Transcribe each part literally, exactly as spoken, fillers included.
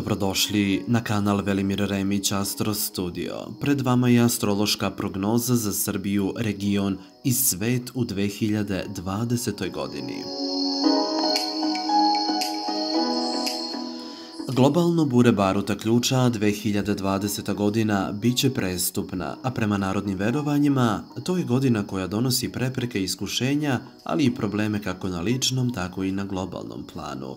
Dobrodošli na kanal Velimir Remić Astro Studio. Pred vama je astrološka prognoza za Srbiju, region i svet u dve hiljade dvadesete. godini. Globalno Bure Baruta Ključa dve hiljade dvadeseta. godina bit će prestupna, a prema narodnim verovanjima to je godina koja donosi prepreke i iskušenja, ali i probleme kako na ličnom, tako i na globalnom planu.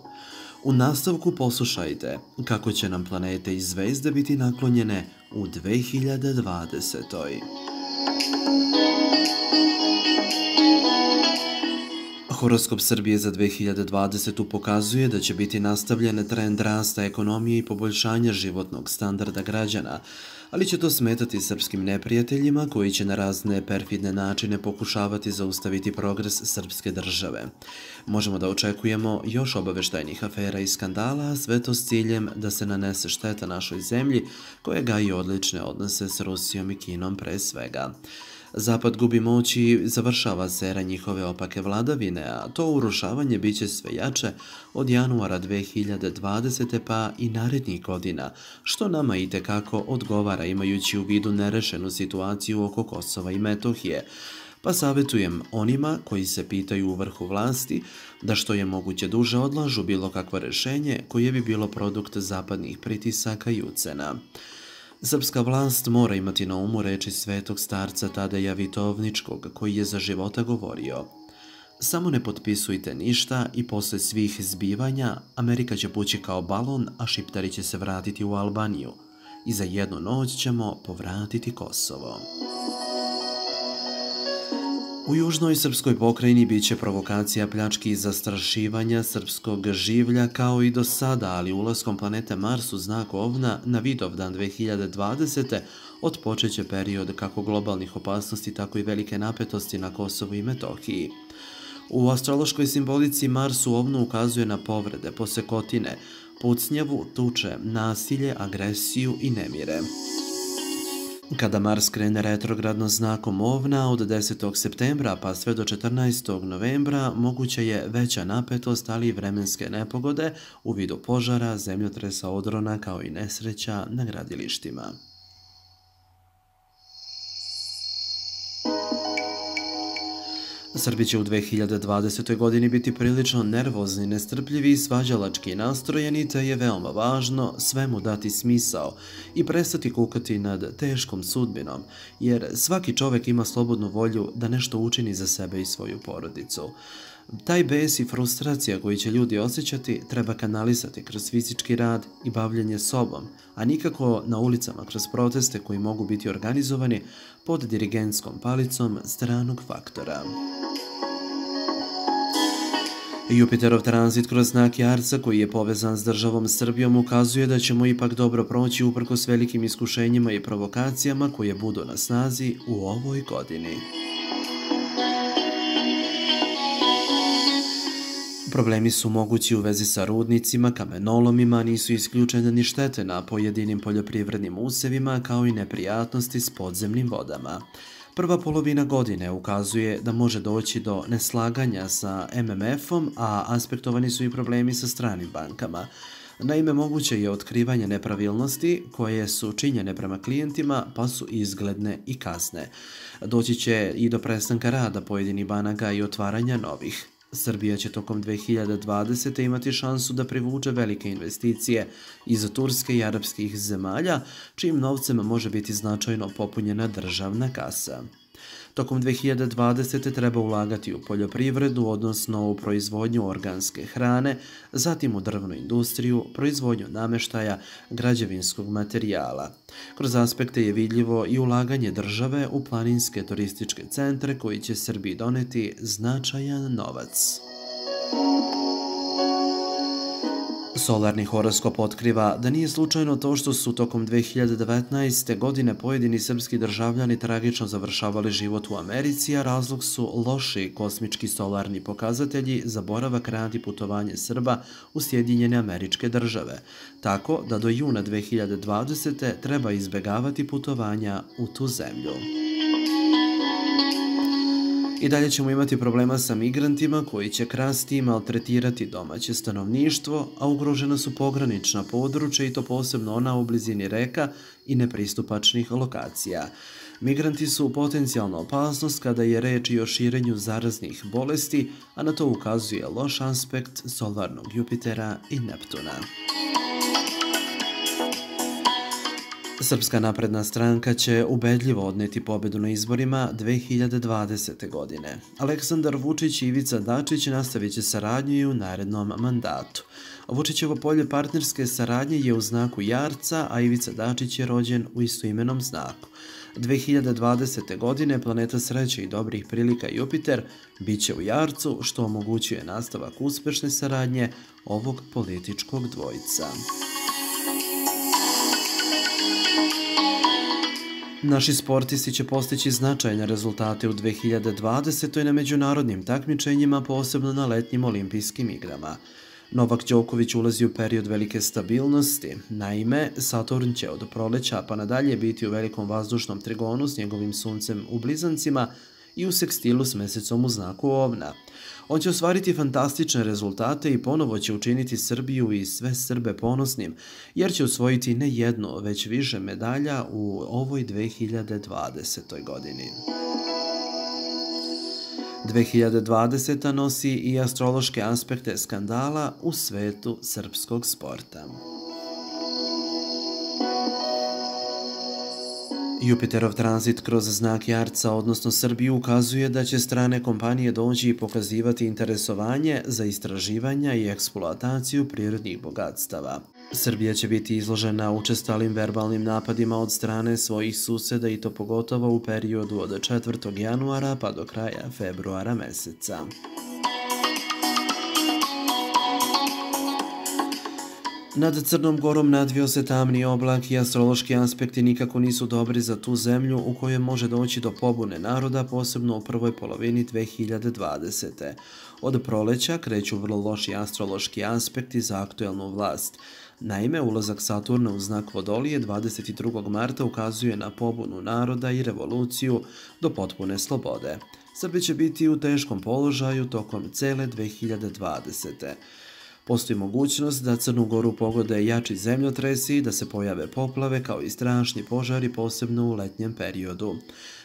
U nastavku poslušajte kako će nam planete i zvezde biti naklonjene u dve hiljade dvadesete. Horoskop Srbije za dve hiljade dvadesete. pokazuje da će biti nastavljen trend rasta ekonomije i poboljšanja životnog standarda građana, ali će to smetati srpskim neprijateljima koji će na razne perfidne načine pokušavati zaustaviti progres srpske države. Možemo da očekujemo još obaveštajnih afera i skandala, sve to s ciljem da se nanese šteta našoj zemlji koja gaji odlične odnose s Rusijom i Kinom pre svega. Zapad gubi moć i završava se era njihove opake vladavine, a to urušavanje bit će sve jače od januara dve hiljade dvadesete. pa i narednih godina, što nama i tekako odgovara imajući u vidu nerešenu situaciju oko Kosova i Metohije. Pa savjetujem onima koji se pitaju u vrhu vlasti da što je moguće duže odlažu bilo kakvo rešenje koje bi bilo produkt zapadnih pritisaka i ucena. Srpska vlast mora imati na umu reči svetog starca Tadeja Vitovničkog, koji je za života govorio: "Samo ne potpisujte ništa i posle svih zbivanja Amerika će pući kao balon, a Šiptari će se vratiti u Albaniju i za jednu noć ćemo povratiti Kosovo." U južnoj srpskoj pokrajini bit će provokacija, pljački i zastrašivanja srpskog življa kao i do sada, ali ulaskom planete Mars u znak Ovna na Vidovdan dve hiljade dvadesete. otpočeće period kako globalnih opasnosti, tako i velike napetosti na Kosovu i Metohiji. U astrološkoj simbolici Mars u Ovnu ukazuje na povrede, posekotine, pucnjavu, tuče, nasilje, agresiju i nemire. Kada Mars krene retrogradno znakom Ovna od desetog septembra pa sve do četrnaestog novembra moguća je veća napetost, ali i vremenske nepogode u vidu požara, zemljotresa, odrona kao i nesreća na gradilištima. Srbi će u dve hiljade dvadesete. godini biti prilično nervozni, nestrpljivi i svađalački nastrojeni, te je veoma važno svemu dati smisao i prestati kukati nad teškom sudbinom, jer svaki čovek ima slobodnu volju da nešto učini za sebe i svoju porodicu. Taj bes i frustracija koji će ljudi osjećati treba kanalisati kroz fizički rad i bavljenje sobom, a nikako na ulicama kroz proteste koji mogu biti organizovani pod dirigentskom palicom stranog faktora. Jupiterov tranzit kroz znak Jarca, koji je povezan s državom Srbijom, ukazuje da ćemo ipak dobro proći uprkos velikim iskušenjima i provokacijama koje budu na snazi u ovoj godini. Problemi su mogući u vezi sa rudnicima, kamenolomima, nisu isključene ni štete na pojedinim poljoprivrednim usevima kao i neprijatnosti s podzemnim vodama. Prva polovina godine ukazuje da može doći do neslaganja sa M M F-om, a aspektovani su i problemi sa stranim bankama. Naime, moguće je otkrivanje nepravilnosti koje su činjene prema klijentima, pa su izgledne i kazne. Doći će i do prestanka rada pojedinih banaka i otvaranja novih. Srbija će tokom dve hiljade dvadesete. imati šansu da privuče velike investicije iz turskih i arapskih zemalja, čijim novcem može biti značajno popunjena državna kasa. Tokom dve hiljade dvadesete. treba ulagati u poljoprivredu, odnosno u proizvodnju organske hrane, zatim u drvnu industriju, proizvodnju nameštaja, građevinskog materijala. Kroz aspekte je vidljivo i ulaganje države u planinske turističke centre koji će Srbiji doneti značajan novac. Solarni horoskop otkriva da nije slučajno to što su tokom dve hiljade devetnaeste. godine pojedini srpski državljani tragično završavali život u Americi, a razlog su loši kosmički solarni pokazatelji za boravak, rad i putovanje Srba u Sjedinjene Američke Države, tako da do juna dve hiljade dvadesete. treba izbegavati putovanja u tu zemlju. I dalje ćemo imati problema sa migrantima koji će krasti i maltretirati domaće stanovništvo, a ugrožena su pogranična područja i to posebno ona u blizini reka i nepristupačnih lokacija. Migranti su potencijalna opasnost kada je reč i o širenju zaraznih bolesti, a na to ukazuje loš aspekt solarnog Jupitera i Neptuna. Srpska napredna stranka će ubedljivo odneti pobedu na izborima dve hiljade dvadesete. godine. Aleksandar Vučić i Ivica Dačić nastavit će saradnju i u narednom mandatu. Vučićevo polje partnerske saradnje je u znaku Jarca, a Ivica Dačić je rođen u istoimenom znaku. dve hiljade dvadesete. godine planeta sreće i dobrih prilika Jupiter biće u Jarcu, što omogućuje nastavak uspešne saradnje ovog političkog dvojca. Naši sportisti će postići značajne rezultate u dve hiljade dvadesete. na međunarodnim takmičenjima, posebno na letnjim olimpijskim igrama. Novak Đoković ulazi u period velike stabilnosti. Naime, Saturn će od proleća pa nadalje biti u velikom vazdušnom trigonu s njegovim suncem u Blizancima i u sekstilu s mesecom u znaku Ovna. On će ostvariti fantastične rezultate i ponovo će učiniti Srbiju i sve Srbe ponosnim, jer će osvojiti ne jedno, već više medalja u ovoj dve hiljade dvadesete. godini. dve hiljade dvadeseta. nosi i astrološke aspekte skandala u svetu srpskog sporta. Jupiterov tranzit kroz znak Jarca, odnosno Srbiju, ukazuje da će strane kompanije doći i pokazivati interesovanje za istraživanja i eksploataciju prirodnih bogatstava. Srbija će biti izložena učestalim verbalnim napadima od strane svojih suseda i to pogotovo u periodu od četvrtog januara pa do kraja februara meseca. Nad Crnom Gorom nadvio se tamni oblak i astrološki aspekti nikako nisu dobri za tu zemlju u kojoj može doći do pobune naroda, posebno u prvoj polovini dve hiljade dvadesete. Od proleća kreću vrlo loši astrološki aspekti za aktuelnu vlast. Naime, ulazak Saturna u znak Vodolije dvadeset drugog marta ukazuje na pobunu naroda i revoluciju do potpune slobode. Srbi će biti u teškom položaju tokom cele dve hiljade dvadesete. Postoji mogućnost da Crnu Goru pogode jači zemljotresi, da se pojave poplave kao i strašni požari, posebno u letnjem periodu.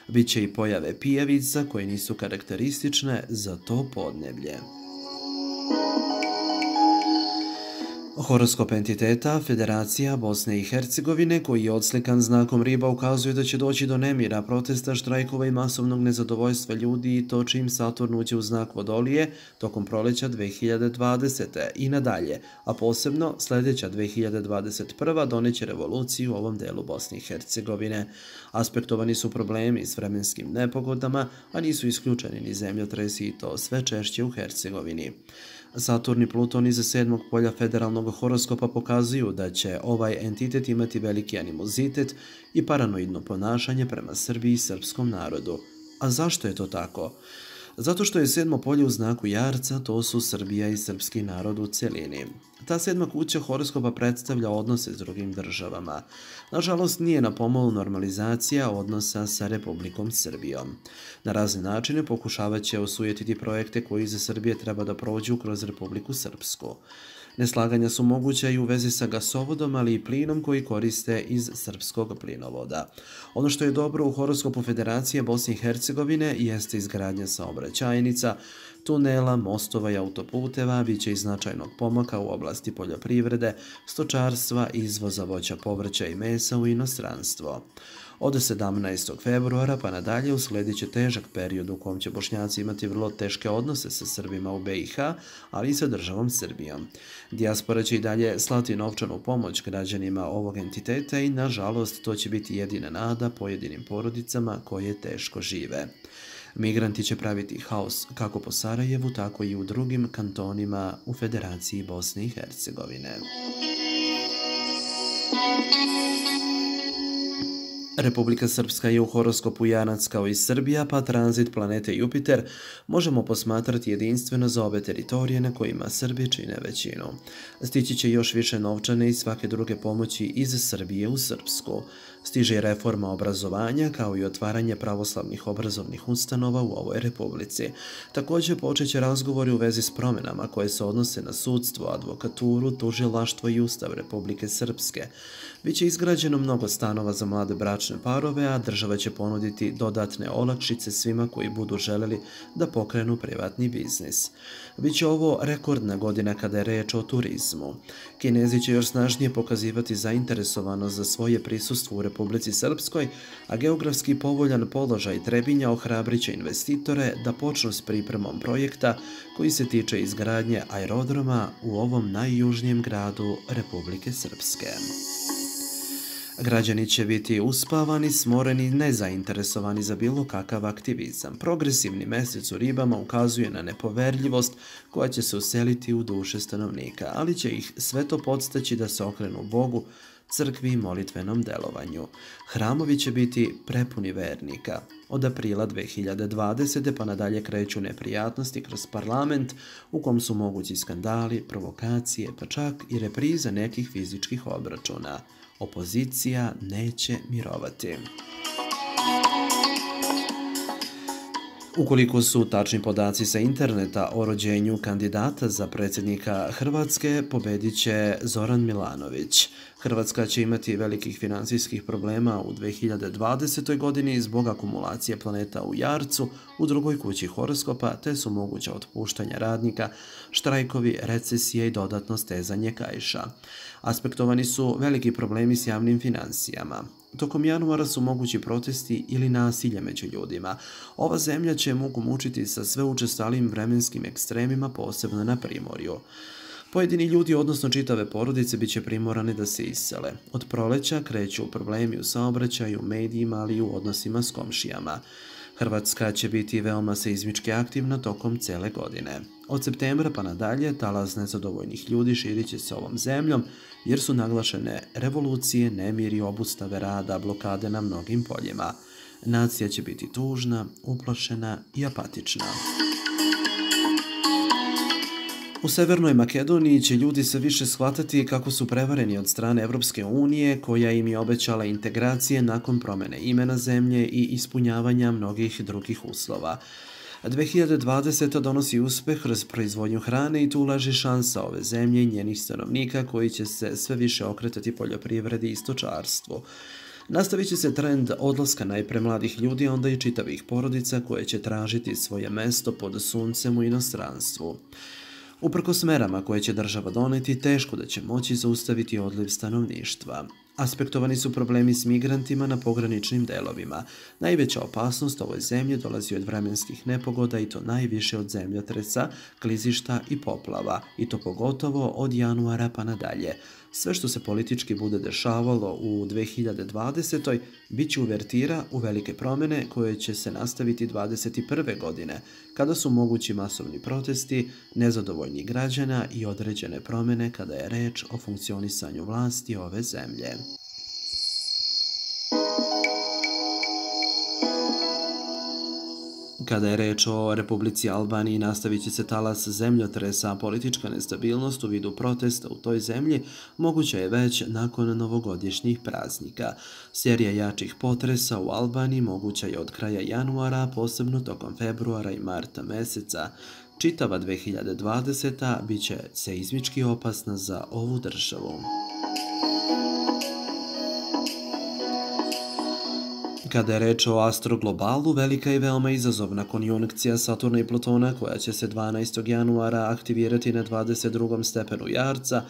Biće i pojave pijavica koje nisu karakteristične za to podneblje. Horoskop entiteta Federacija Bosne i Hercegovine, koji je odslikan znakom riba, ukazuje da će doći do nemira, protesta, štrajkova i masovnog nezadovoljstva ljudi i to čim Saturn uđe u znak Vodolije tokom proleća dve hiljade dvadesete. i nadalje, a posebno sljedeća dve hiljade dvadeset prva. doneće revoluciju u ovom delu Bosne i Hercegovine. Aspektovani su problemi s vremenskim nepogodama, a nisu isključeni ni zemljotresi i to sve češće u Hercegovini. Saturn i Pluton iza sedmog polja federalnog horoskopa pokazuju da će ovaj entitet imati veliki animozitet i paranoidno ponašanje prema Srbiji i srpskom narodu. A zašto je to tako? Zato što je sedmo polje u znaku Jarca, to su Srbija i srpski narod u celini. Ta sedma kuća horoskopa predstavlja odnose s drugim državama. Nažalost, nije na pomolu normalizacija odnosa sa Republikom Srbijom. Na razne načine pokušavat će osujetiti projekte koji za Srbije treba da prođu kroz Republiku Srpsku. Neslaganja su moguća i u vezi sa gasovodom, ali i plinom koji koriste iz srpskog plinovoda. Ono što je dobro u horoskopu Federacije Bosne i Hercegovine jeste izgradnja saobraćajnica, tunela, mostova i autoputeva, bit će i značajnog pomaka u oblasti poljoprivrede, stočarstva, izvoza voća, povrća i mesa u inostranstvo. Od sedamnaestog februara pa nadalje usledit će težak period u kom će Bošnjaci imati vrlo teške odnose sa Srbima u BiH, ali i sa državom Srbijom. Dijaspora će i dalje slati novčanu pomoć građanima ovog entiteta i, nažalost, to će biti jedina nada pojedinim porodicama koje teško žive. Migranti će praviti haos kako po Sarajevu, tako i u drugim kantonima u Federaciji Bosne i Hercegovine. Republika Srpska je u horoskopu Janac kao i Srbija, pa tranzit planete Jupiter možemo posmatrati jedinstveno za obe teritorije na kojima Srbi čine većinu. Stići će još više novčane i svake druge pomoći iz Srbije u Srpsku. Stiže reforma obrazovanja kao i otvaranje pravoslavnih obrazovnih ustanova u ovoj republici. Također počeće razgovori u vezi s promjenama koje se odnose na sudstvo, advokaturu, tužilaštvo i Ustav Republike Srpske. Biće izgrađeno mnogo stanova za mlade bračne parove, a država će ponuditi dodatne olakšice svima koji budu želeli da pokrenu privatni biznis. Biće ovo rekordna godina kada je reč o turizmu. Kinezi će još snažnije pokazivati zainteresovanost za svoje prisustvo u Republici Srpskoj, a geografski povoljan položaj Trebinja ohrabriće investitore da počnu s pripremom projekta koji se tiče izgradnje aerodroma u ovom najjužnijem gradu Republike Srpske. Građani će biti uspavani, smoreni i nezainteresovani za bilo kakav aktivizam. Progresivni mesec u ribama ukazuje na nepoverljivost koja će se useliti u duše stanovnika, ali će ih sve to podstaći da se okrenu Bogu, crkvi i molitvenom delovanju. Hramovi će biti prepuni vernika. Od aprila dve hiljade dvadesete. pa nadalje kreću neprijatnosti kroz parlament u kom su mogući skandali, provokacije, pa čak i repriza nekih fizičkih obračuna. Opozicija neće mirovati. Ukoliko su tačni podaci sa interneta o rođenju kandidata za predsjednika Hrvatske, pobedit će Zoran Milanović. Hrvatska će imati velikih finansijskih problema u dve hiljade dvadesete. godini zbog akumulacije planeta u Jarcu, u drugoj kući horoskopa, te su moguća otpuštanja radnika, štrajkovi, recesije i dodatno stezanje kaiša. Aspektovani su veliki problemi s javnim finansijama. Tokom januara su mogući protesti ili nasilje među ljudima. Ova zemlja će mogu mučiti sa sve učestalijim vremenskim ekstremima, posebno na primorju. Pojedini ljudi, odnosno čitave porodice, bit će primorane da se isele. Od proleća kreću problemi u saobraćaju, medijima, ali i u odnosima s komšijama. Hrvatska će biti veoma seizmički aktivna tokom cele godine. Od septembra pa nadalje talas nezadovoljnih ljudi širit će se ovom zemljom jer su naglašene revolucije, nemiri, obustave rada, blokade na mnogim poljima. Nacija će biti tužna, uplašena i apatična. U Severnoj Makedoniji će ljudi sve više shvatati kako su prevareni od strane Evropske unije, koja im je obećala integracije nakon promjene imena zemlje i ispunjavanja mnogih drugih uslova. dve hiljade dvadeseta. donosi uspeh kroz proizvodnju hrane i tu leži šansa ove zemlje i njenih stanovnika koji će se sve više okretati poljoprivredi i stočarstvu. Nastavit će se trend odlaska najpre mladih ljudi, onda i čitavih porodica koje će tražiti svoje mesto pod suncem u inostranstvu. Uprkos merama koje će država doneti, teško da će moći zaustaviti odliv stanovništva. Aspektovani su problemi s migrantima na pograničnim delovima. Najveća opasnost ovoj zemlji dolazi od vremenskih nepogoda i to najviše od zemljotresa, klizišta i poplava, i to pogotovo od januara pa nadalje. Sve što se politički bude dešavalo u dve hiljade dvadesete. bit će uvertira u velike promjene koje će se nastaviti dvadeset prve. godine, kada su mogući masovni protesti, nezadovoljni građana i određene promjene kada je reč o funkcionisanju vlasti ove zemlje. Kada je reč o Republici Albaniji, nastavit će se talas zemljotresa, politička nestabilnost u vidu protesta u toj zemlji moguća je već nakon novogodišnjih praznika. Serija jačih potresa u Albaniji moguća je od kraja januara, posebno tokom februara i marta meseca. Čitava dve hiljade dvadeseta. bit će seizmički opasna za ovu državu. Kada je reč o astroglobalu, velika i veoma izazovna konjunkcija Saturna i Plutona, koja će se dvanaestog januara aktivirati na dvadeset drugom stepenu Jarca,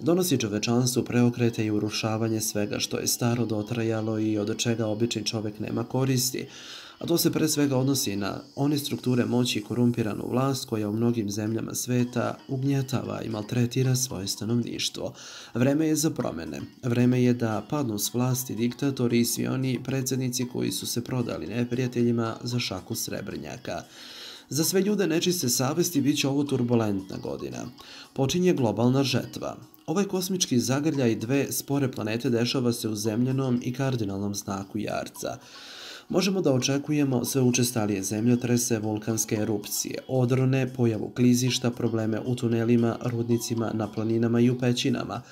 donosi čovečanstvu preokrete i urušavanje svega što je staro, dotrajalo i od čega obični čovek nema koristi. A to se pre svega odnosi na one strukture moći i korumpiranu vlast koja u mnogim zemljama sveta ugnjetava i maltretira svoje stanovništvo. Vreme je za promjene. Vreme je da padnu s vlasti diktatori i svi oni predsjednici koji su se prodali neprijateljima za šaku srebrnjaka. Za sve ljude nečiste savesti bit će ovo turbulentna godina. Počinje globalna žetva. Ovaj kosmički zagrljaj dve spore planete dešava se u zemljanom i kardinalnom znaku Jarca. Možemo da očekujemo sve učestalije zemljotrese, vulkanske erupcije, odrone, pojavu klizišta, probleme u tunelima, rudnicima, na planinama i u pećinama.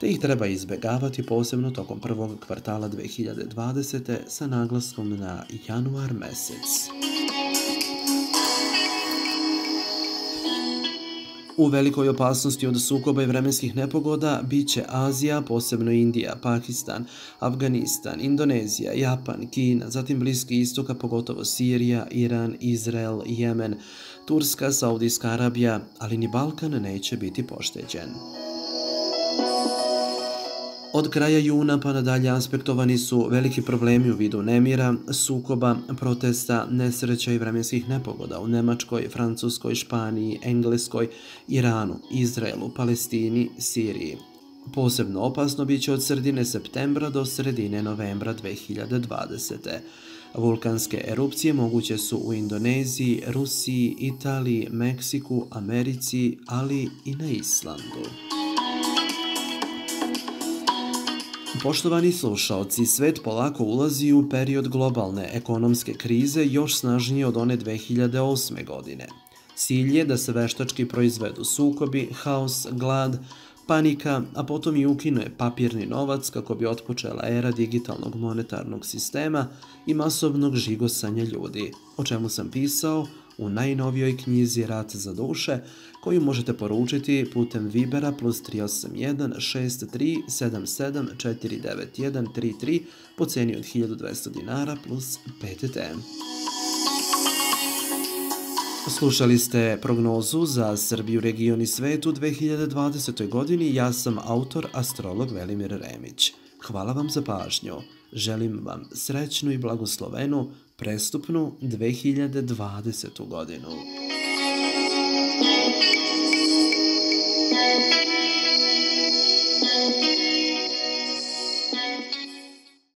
te ih treba izbjegavati posebno tokom prvog kvartala dve hiljade dvadesete. sa naglaskom na januar mesec. U velikoj opasnosti od sukoba i vremenskih nepogoda bit će Azija, posebno Indija, Pakistan, Afganistan, Indonezija, Japan, Kina, zatim Bliski istok, pogotovo Sirija, Iran, Izrael, Jemen, Turska, Saudijska Arabija, ali ni Balkan neće biti pošteđen. Od kraja juna pa nadalje aspektovani su veliki problemi u vidu nemira, sukoba, protesta, nesreća i vremenskih nepogoda u Nemačkoj, Francuskoj, Španiji, Engleskoj, Iranu, Izraelu, Palestini, Siriji. Posebno opasno biće od sredine septembra do sredine novembra dve hiljade dvadesete. Vulkanske erupcije moguće su u Indoneziji, Rusiji, Italiji, Meksiku, Americi, ali i na Islandu. Poštovani slušalci, svet polako ulazi u period globalne ekonomske krize još snažnije od one dve hiljade osme. godine. Cilj je da se veštački proizvedu sukobi, haos, glad, panika, a potom i ukine papirni novac kako bi otpočela era digitalnog monetarnog sistema i masovnog žigosanja ljudi, o čemu sam pisao u najnovijoj knjizi Rat za duše, koju možete poručiti putem Vibera plus tri osam jedan šest tri sedam sedam četiri devet jedan tri tri po ceni od hiljadu dvesta dinara plus pe te te. Slušali ste prognozu za Srbiju, region i svet u dve hiljade dvadesete. godini. Ja sam autor, astrolog Velimir Remić. Hvala vam za pažnju. Želim vam srećnu i blagoslovenu prestupnu dve hiljade dvadesete. godinu.